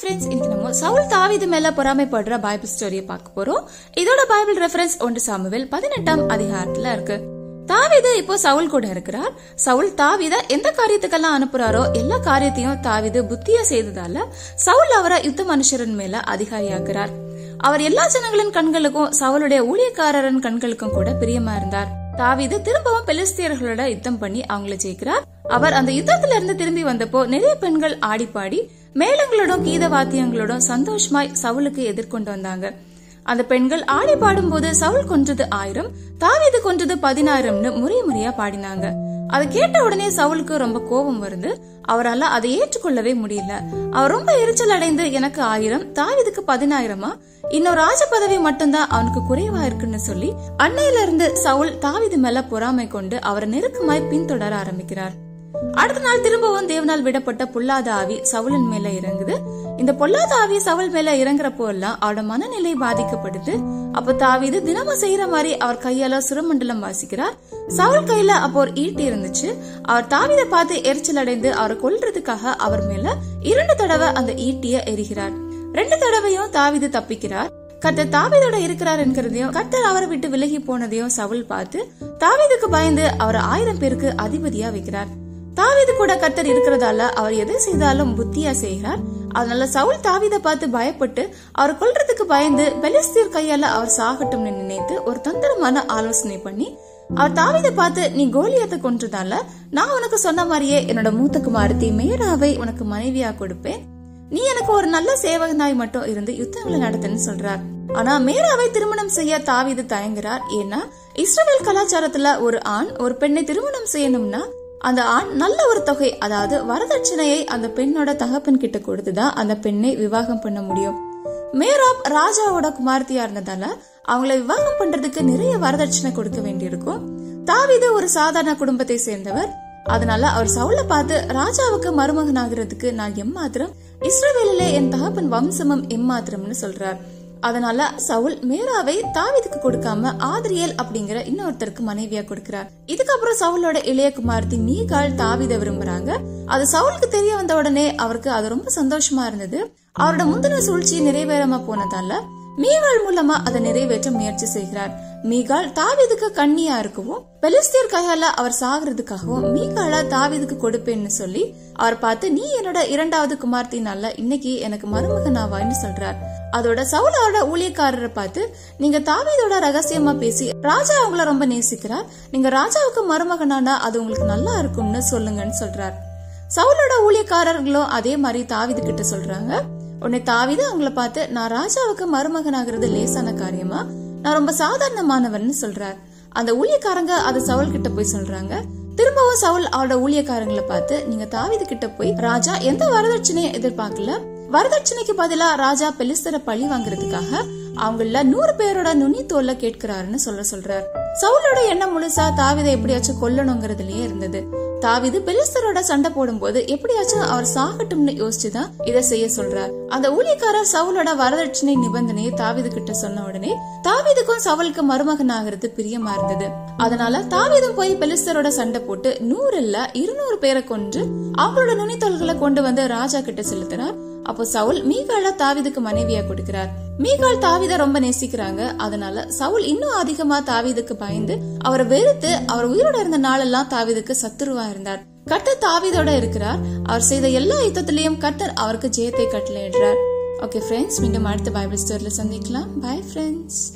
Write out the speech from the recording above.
friends, இன்னைக்கு நம்ம சவுல் தாவீது மேல பொறாமைப்படுற பைபிள் ஸ்டோரியை பார்க்க போறோம். இதோட பைபிள் ரெஃபரன்ஸ் 1 சாமுவேல் 18ஆம் அதிகாரத்துல இருக்கு. தாவீது இப்போ சவுல் கூட இருக்கிறார். சவுல் தாவீத எந்த காரியத்துக்கெல்லாம் அனுப்புறாரோ எல்லா காரியத்தையும் தாவீது புத்தியா செய்ததால சவுல் அவரை யுத்த மனுஷரன் மேல அதிகாரியாக்குறார். அவர் எல்லா ஜனங்களின் கண்களுக்கும் சவுலுடைய ஊழியக்காரரின் கண்களுக்கும் கூட பிரியமா இருந்தார். தாவீது திரும்பவும் பெலிஸ்தியர்களோட யுத்தம் பண்ணி அவங்களை ஜெயிக்கிறார். அவர் அந்த யுத்தத்துல இருந்து திரும்பி வந்தப்போ நிறைய பெண்கள் ஆடி பாடி மேளங்களோடும் கீத வாத்தியங்களோடும் சந்தோஷமாய் சவுலுக்கு எதிர்கொண்டு வந்தாங்க. அந்த பெண்கள் ஆடி பாடும் போது சவுல் கொன்றது 1000, தாவீது கொன்றது 10000ன்னு முறையா பாடினாங்க. அதை கேட்ட உடனே சவுலுக்கு ரொம்ப கோபம் வருது. அவரால் அதை ஏற்றுக்கொள்ளவே முடியல. அவர் ரொம்ப எரிச்சல் அடைந்து, எனக்கு 1000 தாவீதுக்கு 10000, இன்னொரு ராஜ பதவி மட்டும்தான் அவனுக்கு குறைவா இருக்குன்னு சொல்லி அன்னையில இருந்து சவுல் தாவீது மேல பொறாமை கொண்டு அவரை நெருக்கமாய் பின்தொடர ஆரம்பிக்கிறார். அடுத்த நாள் திரும்பவும் தேவனால் விடப்பட்ட பொல்லாத ஆவி சவுலின் மேல இறங்குது. இந்த பொல்லாத ஆவி சவுல் மேல இறங்குறப்போ எல்லாம் அவரோட மனநிலை பாதிக்கப்படுது. அப்ப தாவீது தினமும் செய்யற மாதிரி அவர் கையால சுரமண்டலம் வாசிக்கிறார். சவுல் கையில அப்போ ஒரு ஈட்டி இருந்துச்சு. அவர் தாவீதை பார்த்து எரிச்சல் அடைந்து அவரை கொல்றதுக்காக அவர் மேல 2 தடவை அந்த ஈட்டிய எரிகிறார். 2 தடவையும் தாவீது தப்பிக்கிறார். கர்த்தர் தாவீதோட இருக்கிறார் என்கிறதையும் கர்த்தர் அவரை விட்டு விலகி போனதையும் சவுல் பார்த்து தாவீதுக்கு பயந்து அவர் 1000 பேருக்கு அதிபதியா வைக்கிறார். தாவீது கூட கர்த்தர் இருக்கிறதால அவர் எதை செய்தாலும் புத்தியா செய்கிறார். அதனால சவுல் தாவீதை பார்த்து பயப்பட்டு அவர் கொல்றதுக்கு பயந்து பெலிஸ்தீர் கையால அவர் சாகட்டும்னு நினைத்து ஒரு தந்திரமான ஆலோசனை பண்ணி அவர் தாவீதை பார்த்து, நீ கோலியாத்தை கொன்றதால நான் உனக்கு சொன்ன மாதிரியே என்னோட மூத்த குமாரத்தி மேராவை உனக்கு மனைவியா கொடுப்பேன். நீ எனக்கு ஒரு நல்ல சேவகனாய் மட்டும் இருந்து யுத்தங்களை நடத்துன்னு சொல்றார். ஆனா மேராவை திருமணம் செய்ய தாவீது தயங்குறார். ஏன்னா இஸ்ரவேல் கலாச்சாரத்துல ஒரு ஆண் ஒரு பெண்ணை திருமணம் செய்யணும்னா அந்த ஆண் நல்ல ஒரு தொகை, அதாவது வரதட்சணையை அந்த பெண்ணோட தகப்பன் கிட்ட கொடுத்துதான் அந்த பெண்ணை விவாகம் பண்ண முடியும். மேராப் ராஜாவோட குமார்த்தியா இருந்ததால அவங்கள விவாகம் பண்றதுக்கு நிறைய வரதட்சணை கொடுக்க வேண்டியிருக்கும். தாவீது ஒரு சாதாரண குடும்பத்தை சேர்ந்தவர். அதனால அவர் சவுல பார்த்து, ராஜாவுக்கு மருமகன் ஆகிறதுக்கு நான் எம்மாத்திரம், இஸ்ரவேலிலே என் தகப்பன் வம்சமும் எம்மாத்திரம்னு சொல்றார். அதனால சவுல் மேராவை தாவீதுக்கு கொடுக்காம ஆதிரியேல் அப்படிங்கிற இன்னொருத்தருக்கு மனைவியா கொடுக்கிறார். இதுக்கப்புறம் சவுலோட இளைய குமார்த்தி மீகாள் தாவீதை விரும்புறாங்க. அது சவுலுக்கு தெரிய வந்த உடனே அவருக்கு அது ரொம்ப சந்தோஷமா இருந்தது. அவரோட முந்தின சூழ்ச்சி நிறைவேறாம போனதால மீகாள் மூலமா அதை நிறைவேற்ற முயற்சி செய்கிறார். மீகாள் தாவீதுக்கு கண்ணியா இருக்கவும் பெலிஸ்தீர் கையால அவர் சாகிறதுக்காகவும் மீகாளா தாவீதுக்கு கொடுப்பேன்னு சொல்லி அவர் பார்த்து, நீ என்னோட 2வது குமார்த்தினால இன்னைக்கு எனக்கு மருமகனாவாய்ன்னு சொல்றார். அதோட சவுலோட ஊழியக்காரரை பார்த்து, நீங்க தாவீதோட ரகசியமா பேசி ராஜா அவங்கள ரொம்ப நேசிக்கிறார், நீங்க ராஜாவுக்கு மருமகனானா அது உங்களுக்கு நல்லா இருக்கும்னு சொல்லுங்கன்னு சொல்றார். சவுலோட ஊழியக்காரர்களும் அதே மாதிரி தாவீது கிட்ட சொல்றாங்க. உன்னை தாவீது அவங்கள பார்த்து, நான் ராஜாவுக்கு மருமகனாகிறது லேசான காரியமா, நான் ரொம்ப சாதாரணமானவன் சொல்றார். அந்த ஊழியக்காரங்க அது சவுல் கிட்ட போய் சொல்றாங்க. திரும்பவும் சவுல் அவரோட ஊழியக்காரங்களை பார்த்து, நீங்க தாவீது கிட்ட போய் ராஜா எந்த வரதட்சணையும் எதிர்பார்க்கல, வரதட்சணைக்கு பதிலா ராஜா பெலிஸ்தர பழி வாங்குறதுக்காக அவங்கள 100 பேரோட நுனி தோல்ல கேட்கிறாருன்னு சொல்றார். சவுலோட எண்ணம் முழுசா தாவீதை எப்படியாச்சும் கொல்லணுங்கிறதுலயே இருந்தது. தாவீது பெலிஸ்தரோட சண்டை போடும் போது எப்படியாச்சும் அவர் சாகட்டும்னு யோசிச்சுதான் இதை செய்ய சொல்றார். அந்த ஊழியக்காரர் சவுலோட வரதட்சணை நிபந்தனையை தாவீது கிட்ட சொன்ன உடனே தாவீதுக்கும் சவுலுக்கு மருமகன் ஆகிறது பிரியமா இருந்தது. அதனால தாவீதும் போய் பெலிஸ்தரோட சண்டை போட்டு 100 இல்ல 200 பேரை கொன்று அவங்களோட நுனித்தொல்களை கொண்டு வந்து ராஜா கிட்ட செலுத்தினார். அப்போ சவுல் மீகாள தாவீதுக்கு மனைவியா கொடுக்கிறார். மீகாள் தாவீத ரொம்ப நேசிக்கிறாங்க. அதனால சவுல் இன்னும் அதிகமா தாவீதுக்கு பயந்து அவரை வெறுத்து அவர் உயிரோட இருந்த நாளெல்லாம் தாவீதுக்கு சத்துருவா இருந்தார். கர்த்தர் தாவீதோட இருக்கிறார். அவர் செய்த எல்லா யுத்தத்திலையும் கர்த்தர் அவருக்கு ஜெயத்தை கட்டளையிடுறார். ஓகே ஃப்ரெண்ட்ஸ், மீண்டும் அடுத்த பைபிள் ஸ்டோரியில சந்திக்கலாம். Bye friends.